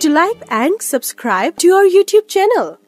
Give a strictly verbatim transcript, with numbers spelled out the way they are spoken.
to like and subscribe to our YouTube channel.